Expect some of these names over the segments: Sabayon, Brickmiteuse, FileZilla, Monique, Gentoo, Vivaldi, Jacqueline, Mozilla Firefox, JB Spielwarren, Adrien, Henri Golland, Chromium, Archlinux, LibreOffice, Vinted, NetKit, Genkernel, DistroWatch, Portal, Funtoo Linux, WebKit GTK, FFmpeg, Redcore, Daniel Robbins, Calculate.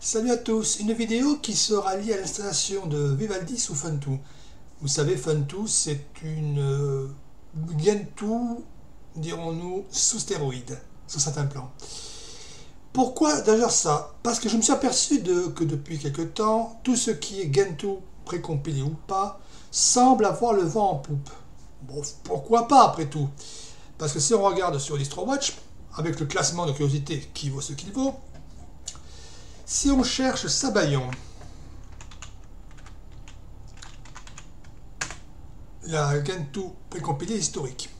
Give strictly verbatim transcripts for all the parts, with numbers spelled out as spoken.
Salut à tous, une vidéo qui sera liée à l'installation de Vivaldi sous Funtoo. Vous savez, Funtoo, c'est une euh, Gentoo, dirons-nous, sous stéroïde, sous certains plans. Pourquoi d'ailleurs ça? Parce que je me suis aperçu de, que depuis quelque temps, tout ce qui est Gentoo, précompilé ou pas, semble avoir le vent en poupe. Bon, pourquoi pas après tout? Parce que si on regarde sur DistroWatch, avec le classement de curiosité qui vaut ce qu'il vaut, si on cherche Sabayon, la Gentoo précompilée historique,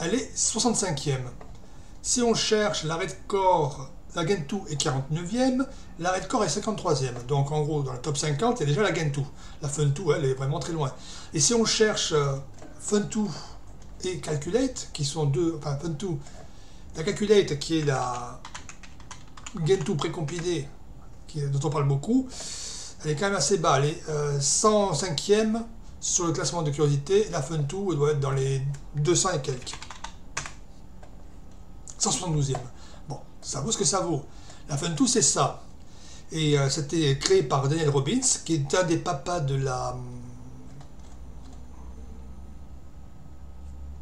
elle est soixante-cinquième. Si on cherche la Redcore, la Gentoo est quarante-neuvième, la Redcore est cinquante-troisième. Donc en gros, dans la top cinquante, il y a déjà la Gentoo. La Funtoo, elle est vraiment très loin. Et si on cherche Funtoo et Calculate, qui sont deux, enfin Funtoo, la Calculate qui est la Gentoo précompilée, dont on parle beaucoup, elle est quand même assez bas, elle est euh, cent cinquième sur le classement de curiosité, la Funtoo doit être dans les deux cents et quelques, cent soixante-douzième, bon, ça vaut ce que ça vaut, la Funtoo c'est ça, et euh, c'était créé par Daniel Robbins, qui est un des papas de la,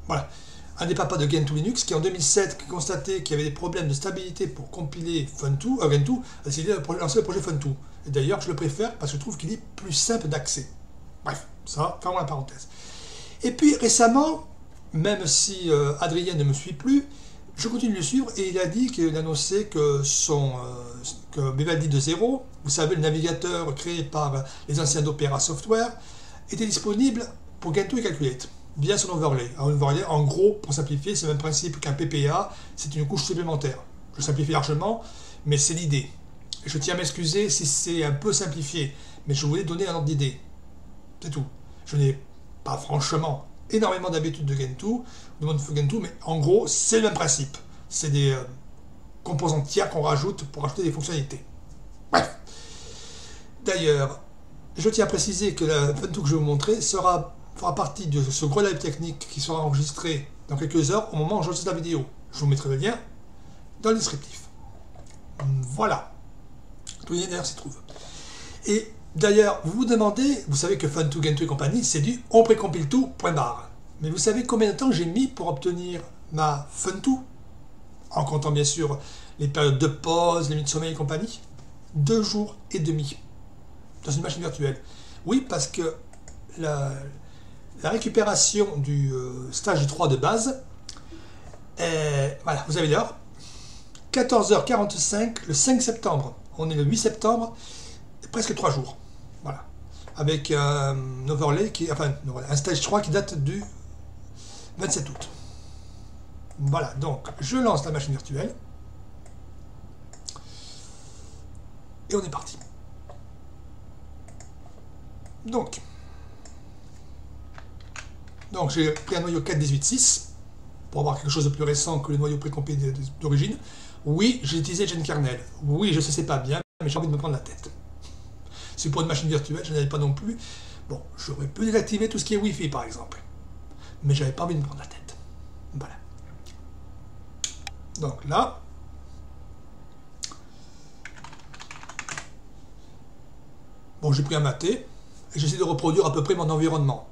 voilà, un des papas de Gentoo Linux, qui en deux mille sept qui constatait qu'il y avait des problèmes de stabilité pour compiler Funtoo, euh, Gentoo, a décidé de lancer le projet Funtoo. Et d'ailleurs, je le préfère parce que je trouve qu'il est plus simple d'accès. Bref, ça, fermons la parenthèse. Et puis récemment, même si euh, Adrien ne me suit plus, je continue de le suivre et il a dit qu'il annonçait que son euh, Vivaldi deux point zéro, vous savez, le navigateur créé par les anciens d'Opéra Software, était disponible pour Gentoo et Calculate, via son overlay. Un overlay, en gros, pour simplifier, c'est le même principe qu'un P P A, c'est une couche supplémentaire. Je simplifie largement, mais c'est l'idée. Je tiens à m'excuser si c'est un peu simplifié, mais je voulais donner un ordre d'idée. C'est tout. Je n'ai pas franchement énormément d'habitude de Gentoo, de Gentoo, mais en gros, c'est le même principe. C'est des euh, composants tiers qu'on rajoute pour rajouter des fonctionnalités. Bref. D'ailleurs, je tiens à préciser que la Funtoo que je vais vous montrer sera fera partie de ce gros live technique qui sera enregistré dans quelques heures au moment où j'enregistre la vidéo. Je vous mettrai le lien dans le descriptif. Voilà. Tout le lien d'ailleurs s'y trouve. Et d'ailleurs, vous vous demandez, vous savez que Funtoo, Gentoo et compagnie, c'est du on précompile tout, point barre. Mais vous savez combien de temps j'ai mis pour obtenir ma Funtoo? En comptant bien sûr les périodes de pause, les minutes de sommeil et compagnie. Deux jours et demi. Dans une machine virtuelle. Oui, parce que la... La récupération du stage trois de base, est, voilà, vous avez l'heure, quatorze heures quarante-cinq le cinq septembre, on est le huit septembre, presque trois jours, voilà, avec un overlay, qui, enfin, un stage trois qui date du vingt-sept août. Voilà, donc je lance la machine virtuelle, et on est parti. Donc, Donc j'ai pris un noyau quatre point dix-huit point six pour avoir quelque chose de plus récent que le noyau précompilé d'origine. Oui, j'ai utilisé Genkernel. Oui, je sais, c'est pas bien, mais j'ai envie de me prendre la tête. C'est pour une machine virtuelle, je n'avais pas non plus. Bon, j'aurais pu désactiver tout ce qui est Wi-Fi par exemple. Mais j'avais pas envie de me prendre la tête. Voilà. Donc là. Bon, j'ai pris un maté et j'essaie de reproduire à peu près mon environnement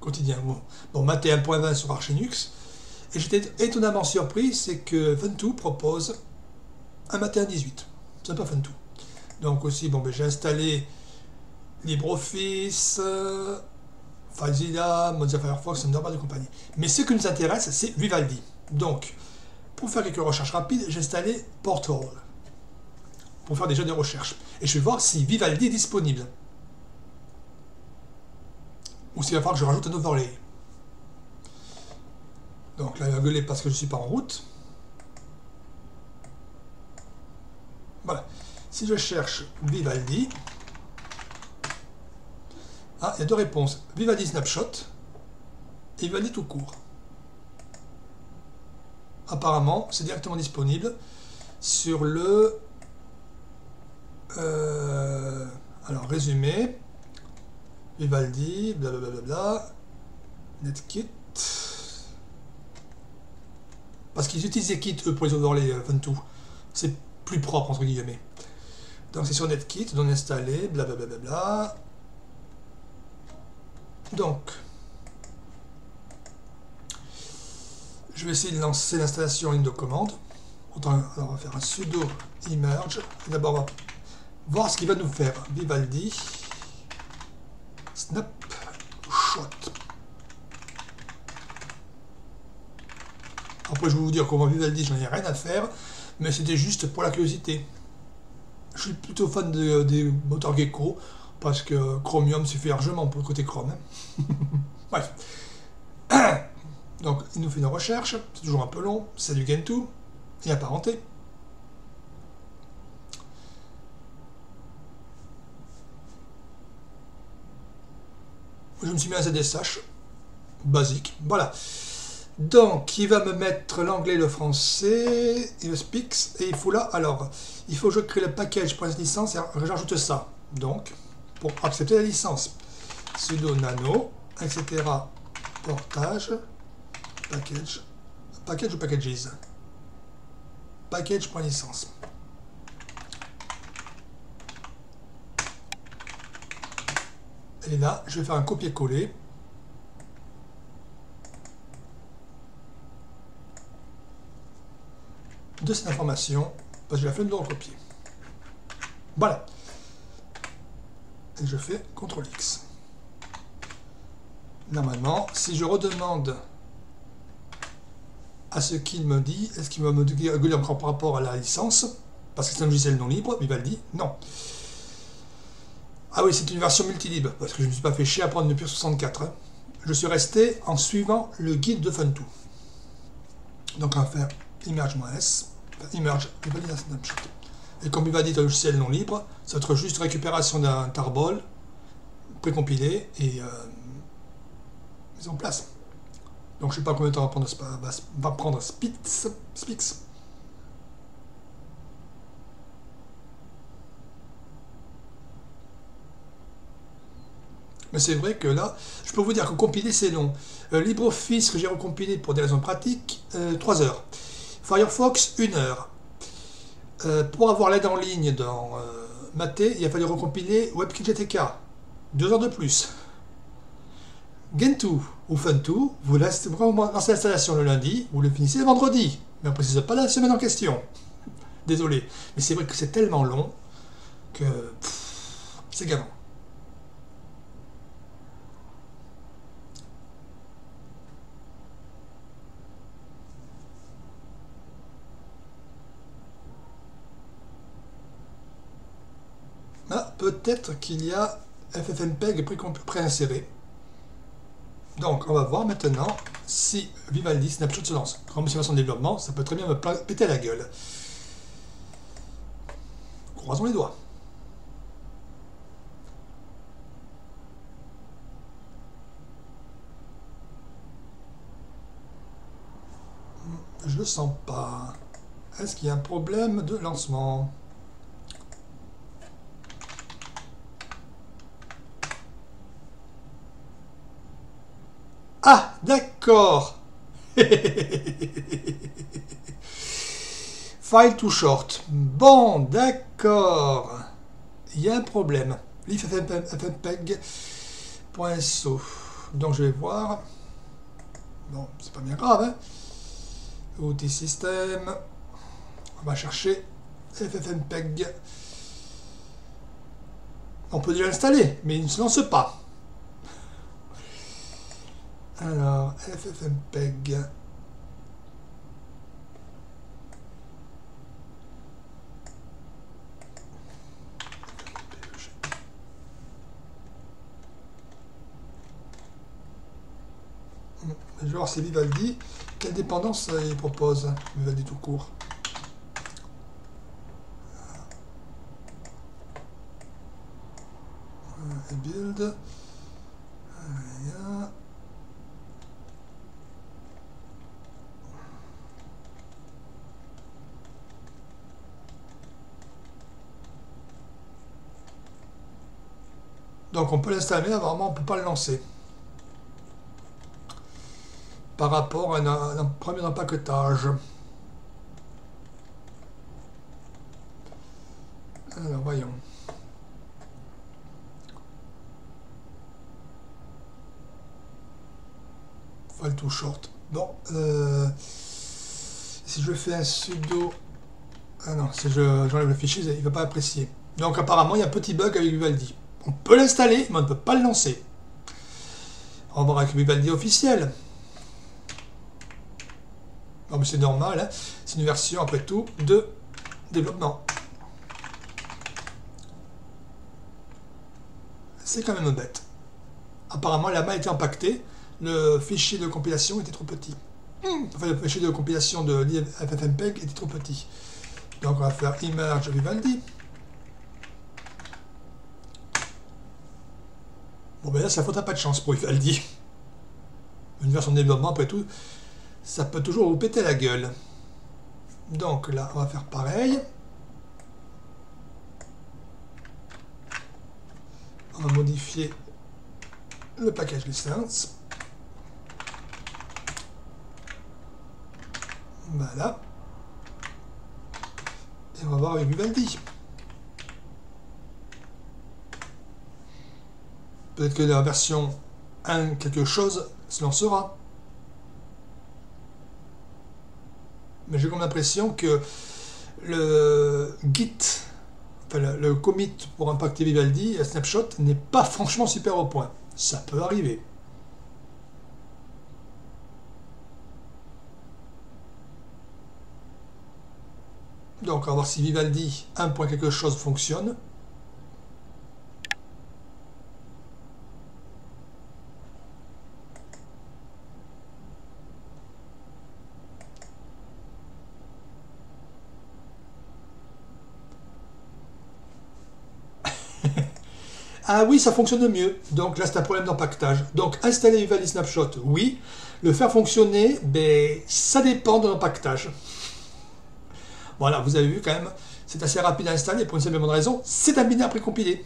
quotidien. Bon, bon maté un point vingt sur Archlinux, et j'étais étonnamment surpris, c'est que Funtoo propose un maté un point dix-huit. C'est pas Funtoo. Donc aussi, bon, ben, j'ai installé LibreOffice, euh, FileZilla, Mozilla Firefox, Thunderbird et compagnie. Mais ce qui nous intéresse, c'est Vivaldi. Donc, pour faire quelques recherches rapides, j'ai installé Portal, pour faire déjà des recherches. Et je vais voir si Vivaldi est disponible. Ou s'il va falloir que je rajoute un overlay. Donc là, il va gueuler parce que je ne suis pas en route. Voilà. Si je cherche Vivaldi, ah, il y a deux réponses. Vivaldi Snapshot et Vivaldi tout court. Apparemment, c'est directement disponible sur le... Euh, alors, résumé... Vivaldi, blablabla, NetKit, parce qu'ils utilisent les kits eux pour les overlays Funtoo, c'est plus propre entre guillemets. Donc c'est sur NetKit, donc installer, blablabla. Donc, je vais essayer de lancer l'installation en ligne de commande. Autant, alors on va faire un sudo immerge. D'abord, on va voir ce qu'il va nous faire. Vivaldi, snap, shot. Après, je vais vous dire comment Vivaldi, j'en ai rien à faire, mais c'était juste pour la curiosité. Je suis plutôt fan de, des moteurs Gecko, parce que Chromium suffit largement pour le côté Chrome. Hein. Bref. Donc, il nous fait une recherche, c'est toujours un peu long, c'est du Gentoo, et apparenté. Je me suis mis à Z S H, basique, voilà. Donc, il va me mettre l'anglais et le français, et le speaks, et il faut là, alors, il faut que je crée le package pour la licence, et j'ajoute ça, donc, pour accepter la licence. Sudo nano, et cetera, portage, package, package ou packages, package pour la licence. Et là, je vais faire un copier-coller. De cette information, parce que j'ai la flemme de recopier. Voilà. Et je fais contrôle X. Normalement, si je redemande à ce qu'il me dit, est-ce qu'il va me gueuler encore par rapport à la licence, parce que c'est un logiciel non libre, Vivaldi, non. Ah oui, c'est une version multilibre, parce que je ne me suis pas fait chier à prendre le pure soixante-quatre. Hein. Je suis resté en suivant le guide de Funtoo. Donc on va faire immerge-s, immerge, Vivaldi la snapshot. Et comme Vivaldi est un logiciel non libre, ça va être juste récupération d'un tarball, précompilé et euh, mis en place. Donc je ne sais pas combien de temps va prendre Spix. Spix. Mais c'est vrai que là, je peux vous dire que compiler c'est long. Euh, LibreOffice que j'ai recompilé pour des raisons pratiques, euh, trois heures. Firefox, une heure. Euh, pour avoir l'aide en ligne dans euh, Maté, il a fallu recompiler WebKit G T K. deux heures de plus. Gentoo ou Funtoo, vous lancez l'installation le lundi, vous le finissez le vendredi. Mais on ne précise pas la semaine en question. Désolé. Mais c'est vrai que c'est tellement long que c'est gavant. Ah, peut-être qu'il y a FFmpeg pré-inséré. Donc, on va voir maintenant si Vivaldi Snapshot se lance. Comme c'est son développement, ça peut très bien me péter la gueule. Croisons les doigts. Je le sens pas. Est-ce qu'il y a un problème de lancement ? Ah, d'accord. File too short. Bon, d'accord. Il y a un problème. L I F F M P E G point S O. Donc, je vais voir. Bon, c'est pas bien grave. Hein. Outils système. On va chercher F F M P E G. On peut déjà l'installer, mais il ne se lance pas. Alors, FFmpeg. Je vais voir si Vivaldi, quelle dépendance il propose, Vivaldi tout court. Et build. Donc on peut l'installer, mais vraiment on ne peut pas le lancer. Par rapport à un, à un premier empaquetage. Alors, Alors voyons. File to short. Bon. Euh, si je fais un sudo... Ah non, si j'enlève je, le fichier, il ne va pas apprécier. Donc apparemment, il y a un petit bug avec Vivaldi. On peut l'installer, mais on ne peut pas le lancer. On va voir avec Vivaldi officiel. Non mais c'est normal, hein. C'est une version après tout de développement. C'est quand même bête. Apparemment, la main était impactée. Le fichier de compilation était trop petit. Enfin, le fichier de compilation de FFmpeg était trop petit. Donc, on va faire image Vivaldi. Bon, ben là, ça faute à pas de chance pour Vivaldi. Une version de développement, après tout, ça peut toujours vous péter la gueule. Donc, là, on va faire pareil. On va modifier le package licence. Voilà. Et on va voir avec Vivaldi. Peut-être que la version un quelque chose se lancera. Mais j'ai comme l'impression que le git, enfin le, le commit pour impacter Vivaldi, la snapshot, n'est pas franchement super au point. Ça peut arriver. Donc on va voir si Vivaldi un point quelque chose fonctionne. Ah oui, ça fonctionne mieux. Donc là, c'est un problème d'empaquetage. Donc installer Vivaldi Snapshot, oui. Le faire fonctionner, ben, ça dépend de l'empaquetage. Voilà, vous avez vu quand même, c'est assez rapide à installer. Pour une simple bonne raison, c'est un binaire précompilé.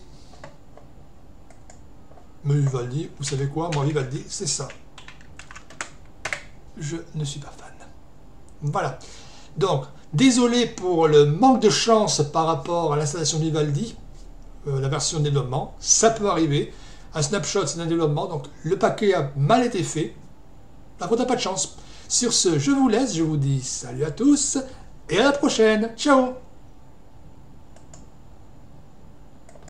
Mais Vivaldi, vous savez quoi? Moi, Vivaldi, c'est ça. Je ne suis pas fan. Voilà. Donc, désolé pour le manque de chance par rapport à l'installation de Vivaldi. Euh, la version de développement, ça peut arriver. Un snapshot, c'est un développement, donc le paquet a mal été fait. Par contre, t'as pas de chance. Sur ce, je vous laisse, je vous dis salut à tous et à la prochaine. Ciao!